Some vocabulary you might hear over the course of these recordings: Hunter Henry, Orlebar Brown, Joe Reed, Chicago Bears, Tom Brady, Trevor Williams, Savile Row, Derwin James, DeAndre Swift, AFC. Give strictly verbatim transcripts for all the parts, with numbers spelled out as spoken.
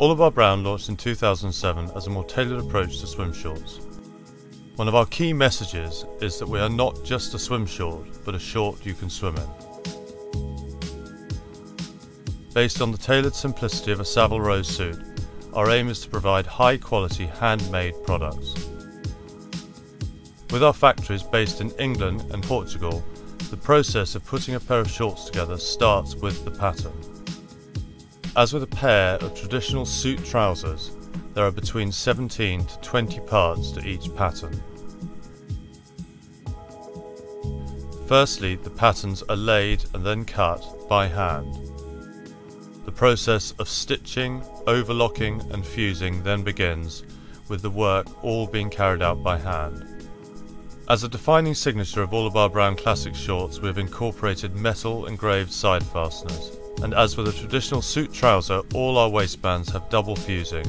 Orlebar Brown launched in two thousand seven as a more tailored approach to swim shorts. One of our key messages is that we are not just a swim short, but a short you can swim in. Based on the tailored simplicity of a Savile Row suit, our aim is to provide high quality handmade products. With our factories based in England and Portugal, the process of putting a pair of shorts together starts with the pattern. As with a pair of traditional suit trousers, there are between seventeen to twenty parts to each pattern. Firstly, the patterns are laid and then cut by hand. The process of stitching, overlocking and fusing then begins, with the work all being carried out by hand. As a defining signature of Orlebar Brown classic shorts, we have incorporated metal engraved side fasteners, and as with a traditional suit trouser, all our waistbands have double fusing.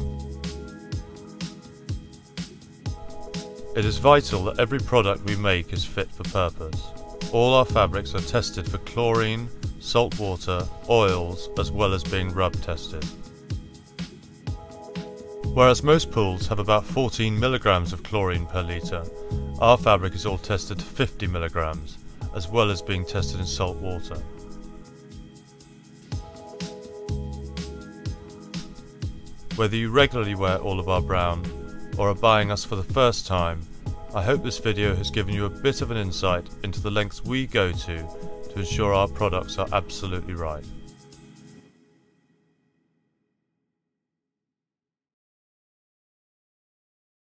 It is vital that every product we make is fit for purpose. All our fabrics are tested for chlorine, salt water, oils, as well as being rub tested. Whereas most pools have about fourteen milligrams of chlorine per litre, our fabric is all tested to fifty milligrams, as well as being tested in salt water. Whether you regularly wear Orlebar Brown or are buying us for the first time, I hope this video has given you a bit of an insight into the lengths we go to to ensure our products are absolutely right.